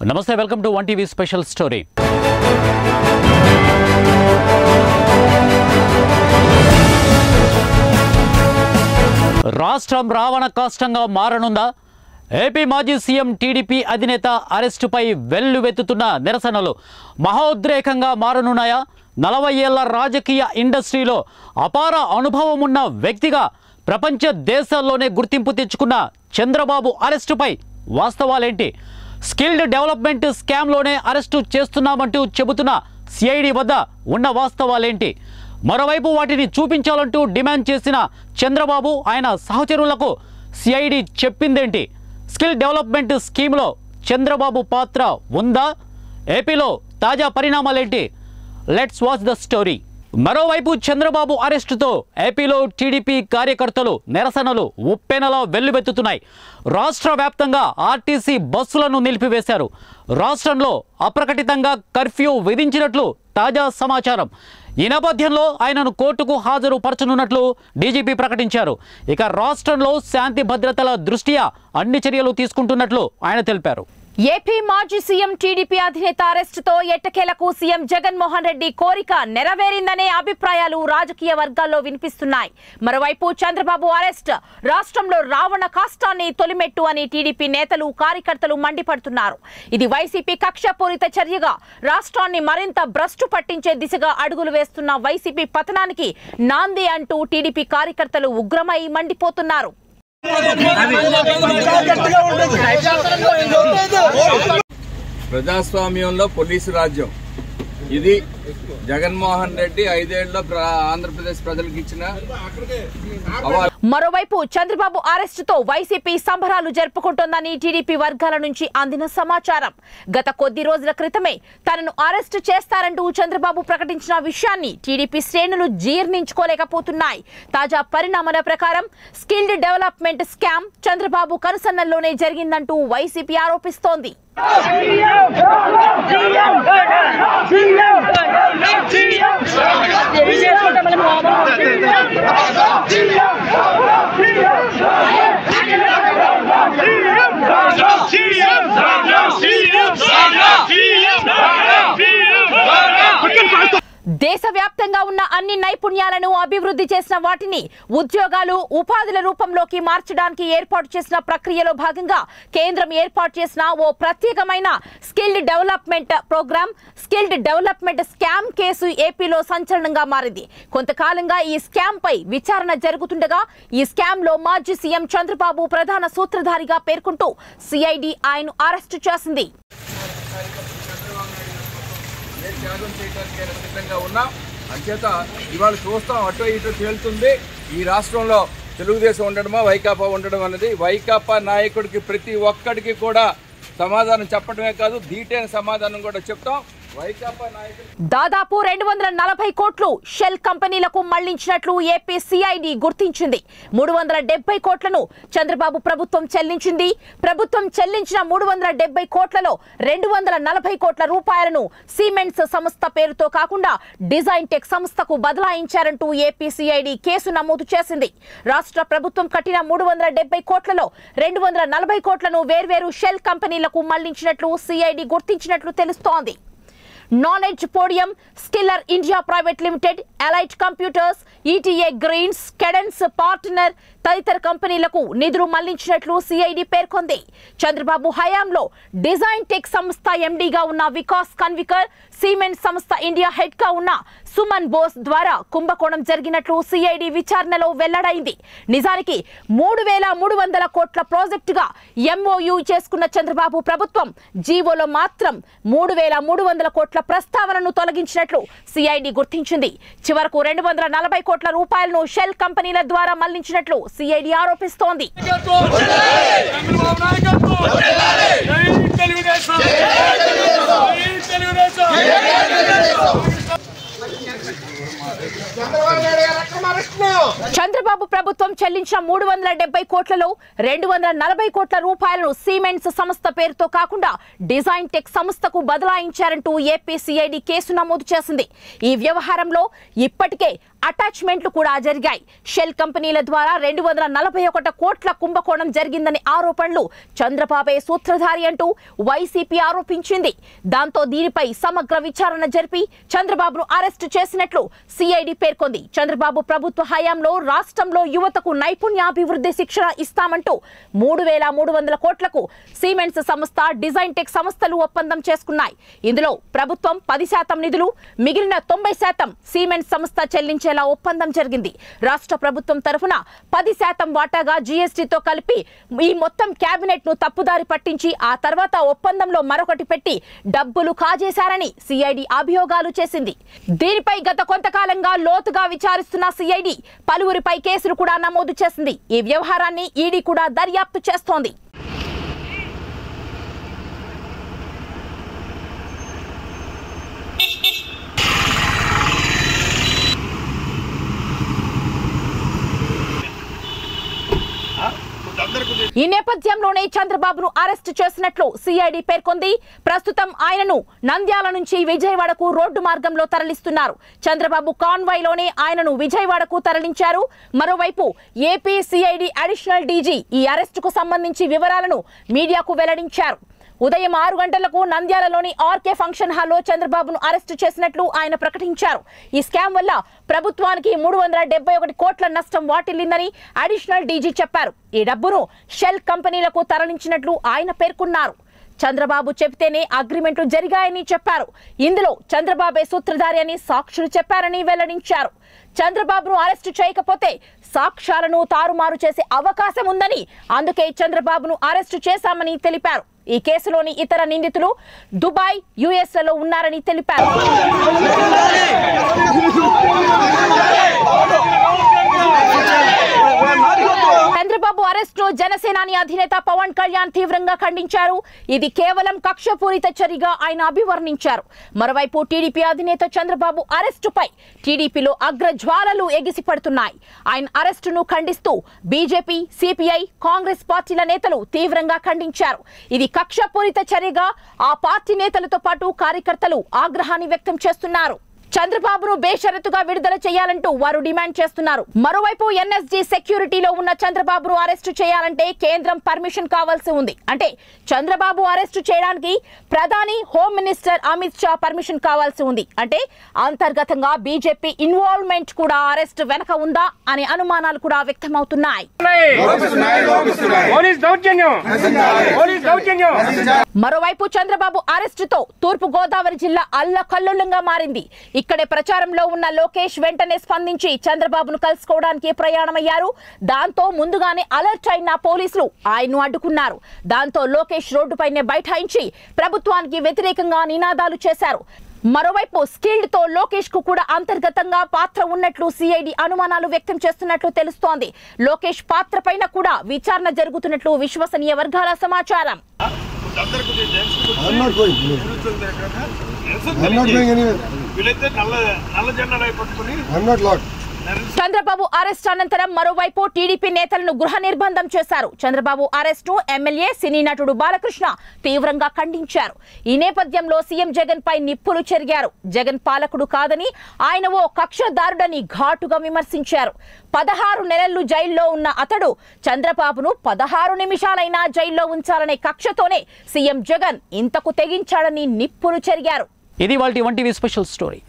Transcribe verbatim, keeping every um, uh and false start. Namaste, welcome to one T V special story. Rastram Ravana Kastanga Maranunda A P Maji C M T D P Adineta Arestupai Velluvetutuna Nerasanalu Mahodrekanga Maranunaya Nalavayela Rajakiya Industry Lo Apara Anubhavamuna Vektiga Prapancha Desalone Gurtimpu Techukuna Chandrababu Arestupai Vastavalenti Skilled Development Scam Lone Arestu Chestunamantu Chebutuna C I D Vada Una Vastavalenti Maravaipu Watini Chupinchalantu demand Chesina Chandrababu Aina Sahacherulaku C I D Chepindenti Skill Development Scheme Lo Chandrababu Patra Wunda Epilo Taja Parinamalenti. Let's watch the story. Maravaipu Chandrababu అరెస్టుతో ఏపీలో TDP కార్యకర్తలు నిరసనలు ఉప్పెనలా వెల్లువెత్తుతున్నాయి. రాష్ట్ర వ్యాప్తంగా RTC బస్సులను నిలిపివేశారు. రాష్ట్రంలో అప్రకటితంగా curfew విధించినట్లు తాజా సమాచారం. ఈ నేపథ్యంలో ఆయనను కోర్టుకు హాజరు పరచనున్నట్లు డీజీపీ ప్రకటించారు. ఇక రాష్ట్రంలో శాంతి భద్రతల దృష్ట్యా అన్ని చర్యలు తీసుకుంటున్నట్లు ఆయన తెలిపారు. ఏపీ మాజీ సీఎం టీడీపీ అధినేత అరెస్టుతో ఎట్టకేలకు సీఎం జగన్మోహన్ రెడ్డి కోరిక నెరవేరిందనే అభిప్రాయాలు రాజకీయ వర్గాల్లో వినిపిస్తున్నాయి. మరోవైపు చంద్రబాబు అరెస్ట్ రాష్ట్రంలో రావణ కాష్టాన్ని తొలిమెట్టు అని టీడీపీ నేతలు కార్యకర్తలు మండిపడుతున్నారు. ఇది వైసీపీ కక్షపూరిత చర్యగా రాష్ట్రాన్ని మరింత భ్రష్టు పట్టించే దిశగా అడుగులు వేస్తున్న వైసీపీ పతనానికి నాంది అంటూ టీడీపీ కార్యకర్తలు ఉగ్రమై మండిపోతున్నారు. ప్రజాస్వామ్యంలో పోలీసు రాజ్యం ఇది. జగన్మోహన్ రెడ్డి ఐదేళ్లలో ఆంధ్రప్రదేశ్ ప్రజలకు ఇచ్చిన. మరోవైపు చంద్రబాబు అరెస్టుతో వైసీపీ సంబరాలు జరుపుకుంటోందని టీడీపీ వర్గాల నుంచి అందిన సమాచారం. గత కొద్ది రోజుల క్రితమే తనను అరెస్టు చేస్తారంటూ చంద్రబాబు ప్రకటించిన విషయాన్ని టీడీపీ శ్రేణులు జీర్ణించుకోలేకపోతున్నాయి. తాజా పరిణామాల ప్రకారం స్కిల్డ్ డెవలప్మెంట్ స్కామ్ చంద్రబాబు కనుసన్నల్లోనే జరిగిందంటూ వైసీపీ ఆరోపిస్తోంది. దేశవ్యాప్తంగా ఉన్న అన్ని నైపుణ్యాలను అభివృద్ధి చేసిన వాటిని ఉద్యోగాలు ఉపాధుల రూపంలోకి మార్చడానికి ఏర్పాటు చేసిన ప్రక్రియలో భాగంగా కేంద్రం ఏర్పాటు చేసిన ఓ ప్రత్యేకమైన skilled development program skilled development scam case ఏపీలో సంచలనంగా మారింది. కొంతకాలంగా ఈ స్కామ్ పై విచారణ జరుగుతుండగా ఈ స్కామ్ లో మాజీ సీఎం చంద్రబాబు ప్రధాన సూత్రధారిగా పేర్కొంటూ సిఐడి ఆయన్ను అరెస్టు చేసింది. త్యాగం చేయడానికి సిద్ధంగా ఉన్నాం. అంచేత ఇవాళ చూస్తాం అటో ఇటో తేలుతుంది. ఈ రాష్ట్రంలో తెలుగుదేశం ఉండడమా వైకాపా ఉండడం అన్నది వైకాపా నాయకుడికి ప్రతి ఒక్కడికి కూడా సమాధానం చెప్పడమే కాదు, దీటైన సమాధానం కూడా చెప్తాం. దాదాపు రెండు వందల నలభై కోట్లు షెల్ కంపెనీలకు మళ్లించినట్లు ఏపీ సిఐడి గుర్తించింది. మూడు వందల డెబ్బై కోట్లను చంద్రబాబు ప్రభుత్వం చెల్లించింది. ప్రభుత్వం చెల్లించిన మూడు వందల డెబ్బై కోట్లలో రెండు వందల నలభై కోట్ల రూపాయలను సిమెంట్స్ సంస్థ పేరుతో కాకుండా డిజైన్ టెక్ సంస్థకు బదలాయించారంటూ ఏపీ సిఐడి కేసు నమోదు చేసింది. రాష్ట్ర ప్రభుత్వం కట్టిన మూడు వందల డెబ్బై కోట్లలో రెండు వందల నలభై కోట్లను వేర్వేరు షెల్ కంపెనీలకు మళ్లించినట్లు సిఐడి గుర్తించినట్లు తెలుస్తోంది. Knowledge Podium, Skiller India private limited, Allied Computers, ETA Greens, Cadence Partner తదితర కంపెనీలకు నిధులు మళ్లించినట్లు సిఐడి పేర్కొంది. చంద్రబాబు హయాంలో డిజైన్ టెక్ సంస్థ ఎండీగా ఉన్న వికాస్ కన్వికర్, సిమెంట్ సంస్థ ఇండియా హెడ్గా ఉన్న సుమన్ బోస్ ద్వారా కుంభకోణం జరిగినట్లు సిఐడి విచారణలో వెల్లడైంది. నిజానికి మూడు వేల మూడు వందల కోట్ల ప్రాజెక్టుగా ఎంఓయూ చేసుకున్న చంద్రబాబు ప్రభుత్వం జీవోలో మాత్రం మూడు వేల మూడు వందల కోట్ల ప్రస్తావనను తొలగించినట్లు సిఐడి గుర్తించింది. చివరకు రెండు వందల నలభై కోట్ల రూపాయలను షెల్ కంపెనీల ద్వారా మళ్లించినట్లు సిఐడి ఆరోపిస్తోంది. చంద్రబాబు ప్రభుత్వం చెల్లించిన మూడు వందల డెబ్బై కోట్లలో రెండు వందల నలభై కోట్ల రూపాయలను సిమెంట్స్ సంస్థ పేరుతో కాకుండా డిజైన్ టెక్ సంస్థకు బదలాయించారంటూ ఏపీ సిఐడి కేసు నమోదు చేసింది. ఈ వ్యవహారంలో ఇప్పటికే అటాచ్మెంట్లు కూడా జరిగాయి. షెల్ కంపెనీల ద్వారా రెండు వందల నలభై ఒకటి కోట్ల కుంభకోణం జరిగిందని ఆరోపణలు చంద్రబాబే సూత్రధారి అంటూ వైసీపీ ఆరోపించింది. దాంతో దీనిపై సమగ్ర విచారణ జరిపి చంద్రబాబును అరెస్టు చేసినట్లు సిఐడి పేర్కొంది. చంద్రబాబు ప్రభుత్వ హయాంలో రాష్ట్రంలో యువతకు నైపుణ్యాభివృద్ధి శిక్షణ ఇస్తామంటూ మూడు వేల మూడు వందల కోట్లకు సిమెంట్స్ సంస్థ, డిజైన్ టెక్ సంస్థలు ఒప్పందం చేసుకున్నాయి. ఇందులో ప్రభుత్వం పది శాతం నిధులు, మిగిలిన తొంభై శాతం సిమెంట్స్ సంస్థ చెల్లించేలా ఒప్పందం జరిగింది. రాష్ట్ర ప్రభుత్వం తరఫున పది శాతం వాటాగా జీఎస్టీతో కలిపి ఈ మొత్తం కేబినెట్ ను తప్పుదారి పట్టించి ఆ తర్వాత ఒప్పందంలో మరొకటి పెట్టి డబ్బులు కాజేశారని సిఐడి అభియోగాలు చేసింది. దీనిపై గత కొంతకాలంగా లోతుగా విచారిస్తున్న సిఐడి పలువురిపై కేసులు కూడా నమోదు చేసింది. ఈ వ్యవహారాన్ని ఈడీ కూడా దర్యాప్తు చేస్తోంది. ఈ నేపథ్యంలోనే చంద్రబాబును అరెస్టు చేసినట్లు సిఐడి పేర్కొంది. ప్రస్తుతం ఆయనను నంద్యాల నుంచి విజయవాడకు రోడ్డు మార్గంలో తరలిస్తున్నారు. చంద్రబాబు కాన్వాయ్ లోనే ఆయనను విజయవాడకు తరలించారు. మరోవైపు ఏపీ సిఐడి అడిషనల్ డీజీ ఈ అరెస్టుకు సంబంధించి వివరాలను మీడియాకు వెల్లడించారు. ఉదయం ఆరు గంటలకు నంద్యాలలోని ఆర్కే ఫంక్షన్ హాల్లో చంద్రబాబును అరెస్టు చేసినట్లు ఆయన ప్రకటించారు. ఈ స్కామ్ వల్ల ప్రభుత్వానికి మూడు వందల డెబ్బై ఒకటి కోట్ల నష్టం వాటిల్లిందని అడిషనల్ డీజీ చెప్పారు. ఈ డబ్బును షెల్ కంపెనీలకు తరలించినట్లు ఆయన పేర్కొన్నారు. చంద్రబాబు చెబితేనే అగ్రిమెంట్లు జరిగాయని చెప్పారు. ఇందులో చంద్రబాబే సూత్రధారి అని సాక్షులు చెప్పారని వెల్లడించారు. చంద్రబాబును అరెస్టు చేయకపోతే సాక్ష్యాలను తారుమారు చేసే అవకాశం ఉందని అందుకే చంద్రబాబును అరెస్టు చేశామని తెలిపారు. ఈ కేసులోని ఇతర నిందితులు దుబాయ్, యుఎస్ లలో ఉన్నారని తెలిపారు. చంద్రబాబు అరెస్టు జనసేనాని అధినేత పవన్ కళ్యాణ్ తీవ్రంగా ఖండించారు. ఇది కేవలం కక్షపూరిత చర్యగా ఆయన అభివర్ణించారు. మరోవైపు టీడీపీ అధినేత చంద్రబాబు అరెస్టుపై టీడీపీలో అగ్రజ్వాలలు ఎగిసిపడుతున్నాయి. ఆయన అరెస్టును ఖండిస్తూ బీజేపీ, సిపిఐ, కాంగ్రెస్ పార్టీల నేతలు తీవ్రంగా ఖండించారు. ఇది కక్షపూరిత చర్యగా ఆ పార్టీ నేతలతో పాటు కార్యకర్తలు ఆగ్రహాన్ని వ్యక్తం చేస్తున్నారు. చంద్రబాబును బేషరతుగా విడుదల చేయాలంటూ వారు డిమాండ్ చేస్తున్నారు. మరోవైపు ఎన్ఎస్జీ సెక్యూరిటీలో ఉన్న చంద్రబాబును అరెస్టు చేయాలంటే కేంద్రం పర్మిషన్ కావాల్సి ఉంది. అంటే చంద్రబాబు అరెస్టు చేయడానికి ప్రధాని, home minister Amit Shah permission కావాల్సి ఉంది. అంటే అంతర్గతంగా బీజేపీ ఇన్వాల్వ్మెంట్ కూడా అరెస్టు వెనక ఉందా అనే అనుమానాలు కూడా వ్యక్తమవుతున్నాయి. మరోవైపు చంద్రబాబు అరెస్టుతో తూర్పు గోదావరి జిల్లా అల్లకల్లోలంగా మారింది. ఇక్కడే ప్రచారంలో ఉన్న లోకేష్ వెంటనే స్పందించి చంద్రబాబును కలుసుకోవడానికి ప్రయాణమయ్యారు. దాంతో ముందుగానే అలర్ట్ అయిన పోలీసులు ఆయన్ను అడ్డుకున్నారు. దాంతో లోకేష్ రోడ్డుపైనే బైఠాయించి ప్రభుత్వానికి వ్యతిరేకంగా నినాదాలు చేశారు. మరోవైపు స్కిల్డ్ తో లోకేష్ కు కూడా అంతర్గతంగా పాత్ర ఉన్నట్లు సిఐడి అనుమానాలు వ్యక్తం చేస్తున్నట్లు తెలుస్తోంది. లోకేష్ పాత్ర పైన కూడా విచారణ జరుగుతున్నట్లు విశ్వసనీయ వర్గాల సమాచారం. చంద్రబాబు అరెస్ట్ అనంతరం మరోవైపు టీడీపీ నేతలను గృహ నిర్బంధం చేశారు. చంద్రబాబు అరెస్టు ఎమ్మెల్యే, సినీ నటుడు బాలకృష్ణ తీవ్రంగా ఖండించారు. ఈ నేపథ్యంలో సీఎం జగన్ పై నిప్పులు చెరిగారు. జగన్ పాలకుడు కాదని, ఆయన ఓ కక్షదారుడని ఘాటుగా విమర్శించారు. పదహారు నెలలు జైల్లో ఉన్న అతడు చంద్రబాబును పదహారు నిమిషాలైనా జైల్లో ఉంచాలనే కక్షతోనే సీఎం జగన్ ఇంతకు తెగించాడని నిప్పులు చెరిగారు. ఇది వాళ్ళ వన్ టీవీ స్పెషల్ స్టోరీ.